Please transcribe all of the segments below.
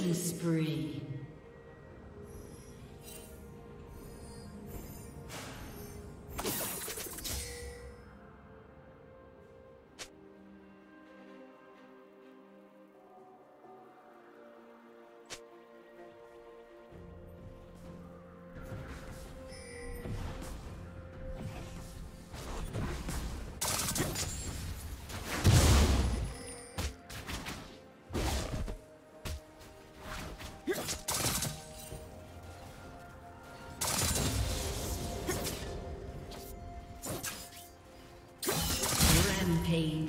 Killing spree. Page.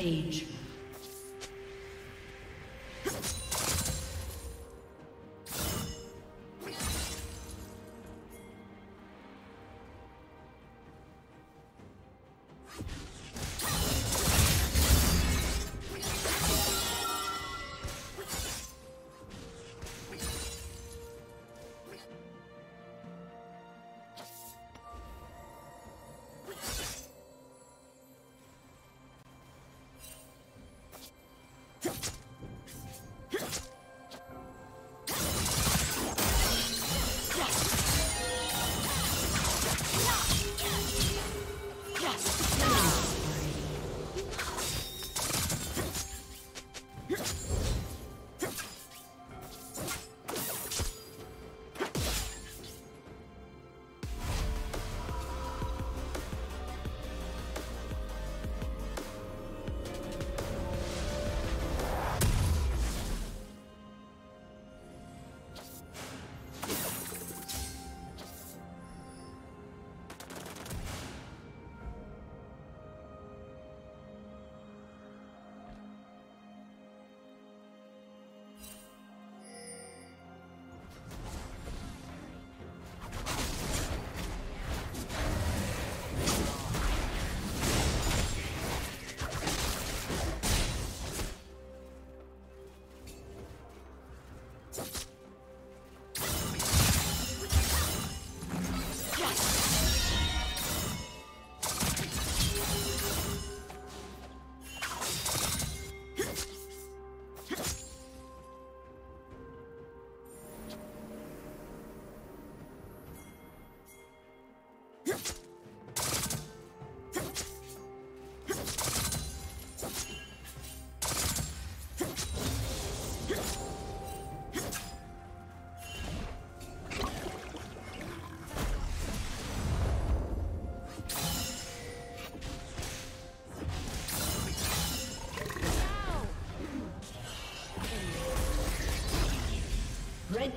Age. Red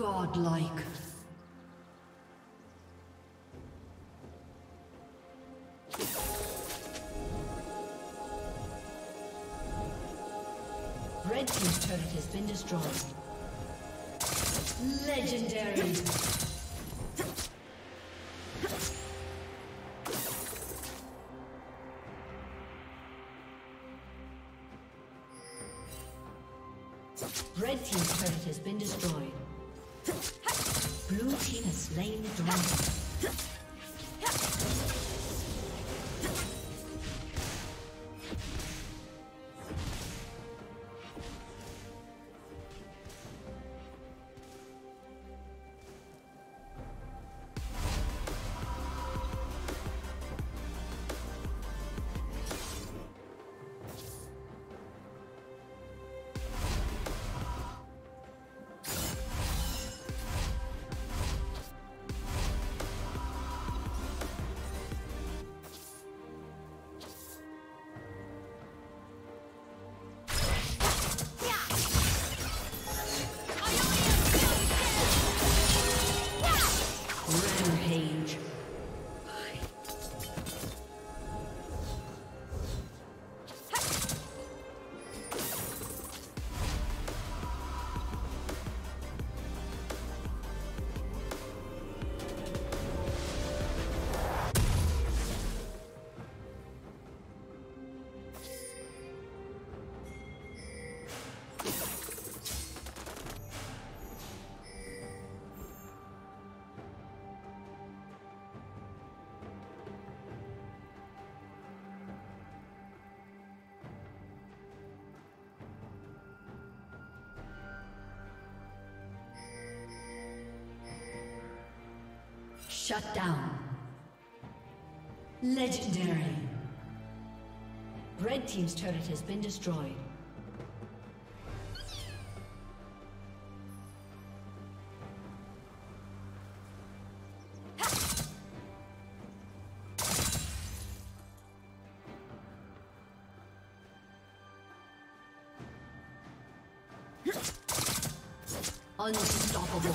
Godlike. Red Team's turret has been destroyed. Legendary. Red Team's turret has been destroyed. Blue Team has slain the dragon. Shut down. Legendary. Red Team's turret has been destroyed. Unstoppable.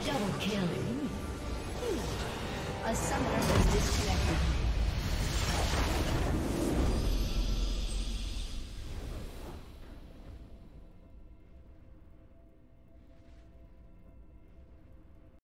Double kill. A summoner was disconnected.